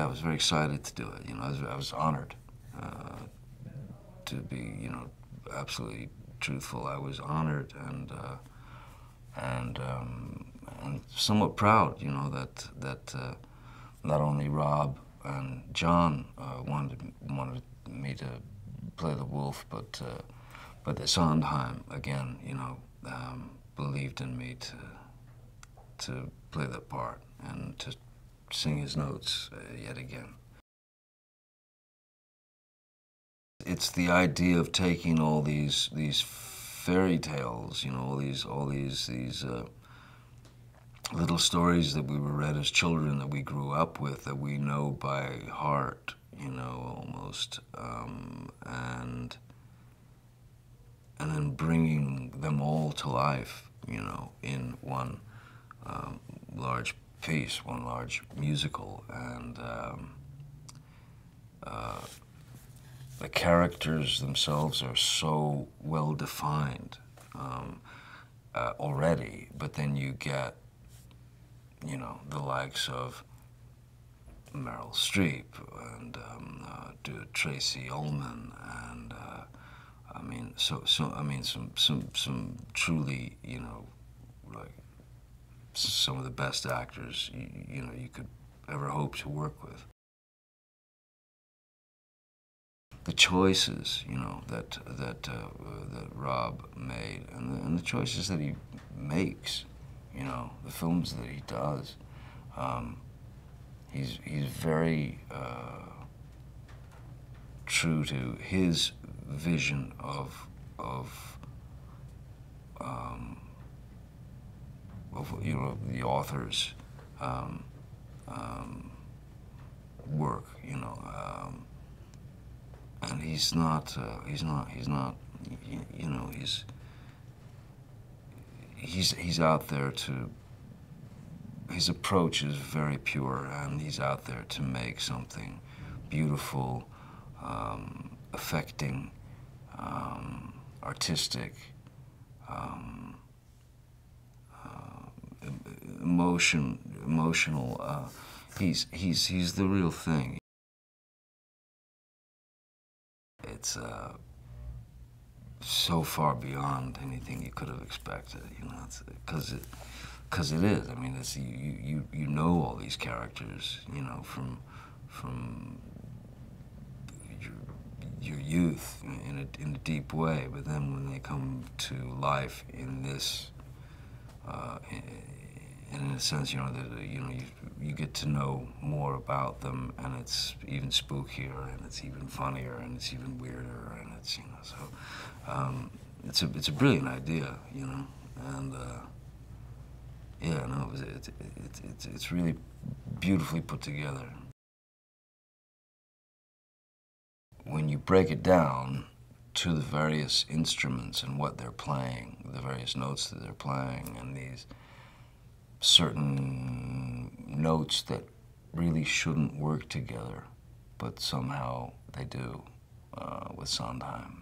I was very excited to do it. You know, I was honored to be, you know, absolutely truthful. I was honored and somewhat proud, you know, that not only Rob and John wanted me to play the wolf, but that Sondheim again, you know, believed in me to play that part and to sing his notes yet again. It's the idea of taking all these fairy tales, you know, all these little stories that we were read as children, that we grew up with, that we know by heart, you know, almost, and then bringing them all to life, you know, in one large piece, one large musical, and the characters themselves are so well defined already, but then you get, you know, the likes of Meryl Streep and Tracy Ullman, and I mean, some truly, you know, like some of the best actors you know you could ever hope to work with. The choices, you know, that Rob made, and the choices that he makes, you know, the films that he does. He's very true to his vision of you know, the author's work, you know, and he's not you know, he's out there to, his approach is very pure, and he's out there to make something beautiful, affecting, artistic, emotional. He's the real thing. It's so far beyond anything you could have expected, you know, because it is. I mean, it's, you know all these characters, you know, from your youth in a deep way, but then when they come to life in this. And in a sense, you know, you get to know more about them, and it's even spookier, and it's even funnier, and it's even weirder, and it's, you know, so it's a brilliant idea, you know, and yeah, no, it's really beautifully put together. When you break it down to the various instruments and what they're playing, the various notes that they're playing, and these certain notes that really shouldn't work together, but somehow they do with Sondheim.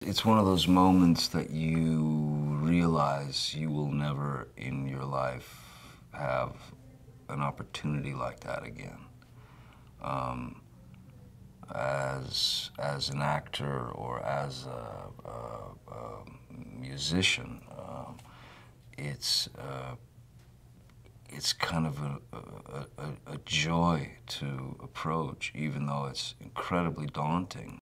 It's one of those moments that you realize you will never in your life have an opportunity like that again. As an actor or as a musician, it's kind of a joy to approach, even though it's incredibly daunting.